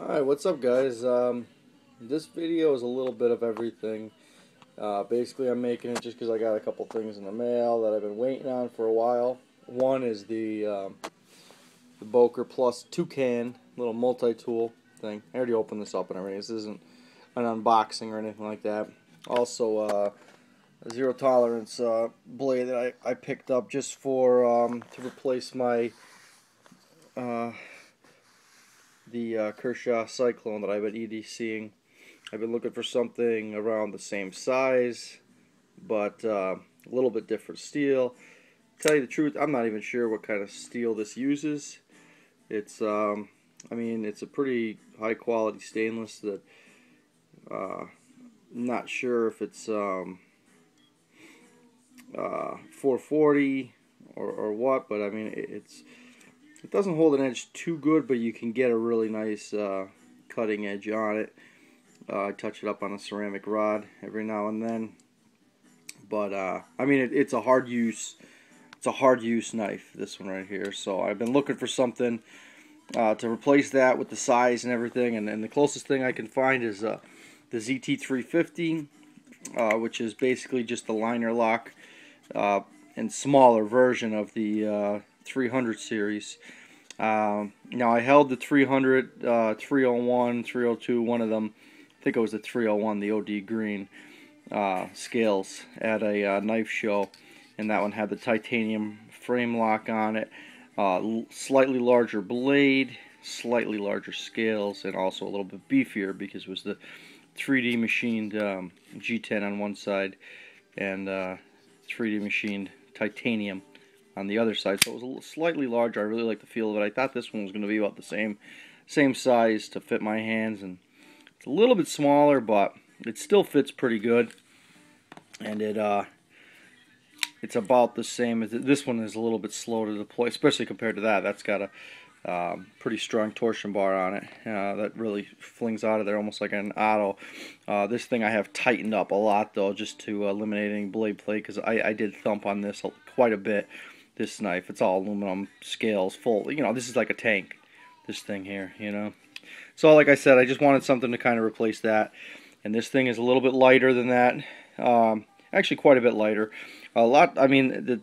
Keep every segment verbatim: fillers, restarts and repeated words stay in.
Alright, what's up guys? Um, this video is a little bit of everything. Uh, basically I'm making it just because I got a couple things in the mail that I've been waiting on for a while. One is the, um, the Boker Plus Toucan, little multi-tool thing. I already opened this up and everything. This isn't an unboxing or anything like that. Also uh, a Zero Tolerance uh, blade that I, I picked up just for um, to replace my uh, the uh, Kershaw Cyclone that I've been E D C-ing. I've been looking for something around the same size, but uh, a little bit different steel. To tell you the truth, I'm not even sure what kind of steel this uses. It's, um, I mean, it's a pretty high-quality stainless that uh, I'm not sure if it's um, uh, four forty or, or what, but I mean, it's... It doesn't hold an edge too good, but you can get a really nice uh, cutting edge on it. Uh, I touch it up on a ceramic rod every now and then. But, uh, I mean, it, it's a hard use. It's a hard use knife, this one right here. So I've been looking for something uh, to replace that with the size and everything. And, and the closest thing I can find is uh, the Z T three fifty, uh, which is basically just the liner lock uh, and smaller version of the... Uh, three hundred series. Um, now I held the three hundred, uh, three oh one, three oh two, one of them. I think it was the three oh one, the O D green uh, scales at a uh, knife show, and that one had the titanium frame lock on it, uh, slightly larger blade, slightly larger scales, and also a little bit beefier because it was the three D machined um, G ten on one side and uh, three D machined titanium on the other side, so it was a little slightly larger. I really like the feel of it. I thought this one was going to be about the same same size to fit my hands, and it's a little bit smaller, but it still fits pretty good, and it uh, it's about the same as this one. Is a little bit slow to deploy, especially compared to that. That's got a um, pretty strong torsion bar on it uh, that really flings out of there almost like an auto. Uh, this thing I have tightened up a lot though, just to eliminate any blade play, because I, I did thump on this quite a bit. This knife, it's all aluminum scales, full, you know, this is like a tank, this thing here, you know. So like I said, I just wanted something to kind of replace that, and this thing is a little bit lighter than that, um, actually quite a bit lighter. A lot, I mean, the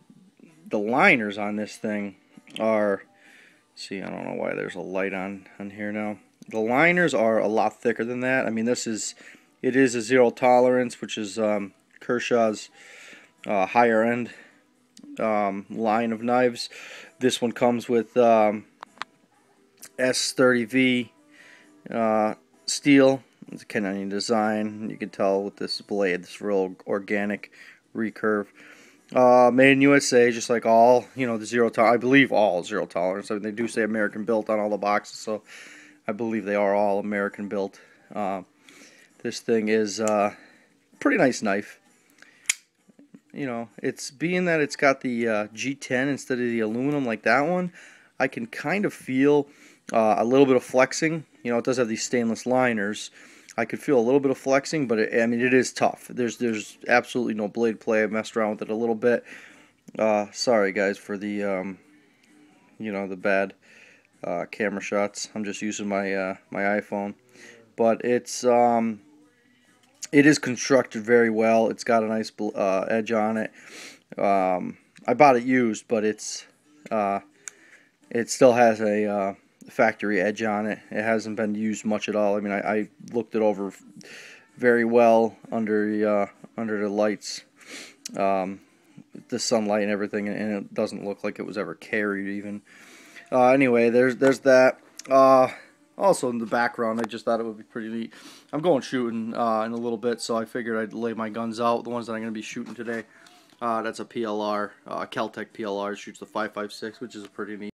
the liners on this thing are, see, I don't know why there's a light on, on here now. The liners are a lot thicker than that. I mean, this is, it is a Zero Tolerance, which is um, Kershaw's uh, higher end Um, line of knives. This one comes with um, S thirty V uh, steel. It's a Ken Onion design. You can tell with this blade, this real organic recurve. Uh, made in U S A, just like all, you know, the Zero Tolerance. I believe all Zero Tolerance. I mean, they do say American built on all the boxes, so I believe they are all American built. Uh, this thing is a uh, pretty nice knife. You know, it's being that it's got the uh, G ten instead of the aluminum like that one, I can kind of feel uh, a little bit of flexing. You know, it does have these stainless liners. I could feel a little bit of flexing, but it, I mean, it is tough. There's there's absolutely no blade play. I messed around with it a little bit. Uh, sorry, guys, for the, um, you know, the bad uh, camera shots. I'm just using my, uh, my iPhone. But it's... Um, It is constructed very well. It's got a nice uh, edge on it. Um, I bought it used, but it's uh, it still has a uh, factory edge on it. It hasn't been used much at all. I mean, I, I looked it over very well under the, uh, under the lights, um, the sunlight and everything, and it doesn't look like it was ever carried even. Uh, anyway, there's there's that. Uh, Also in the background, I just thought it would be pretty neat. I'm going shooting uh, in a little bit, so I figured I'd lay my guns out. The ones that I'm going to be shooting today, uh, that's a P L R, uh, Kel-Tec P L R. Shoots the five five six, which is a pretty neat.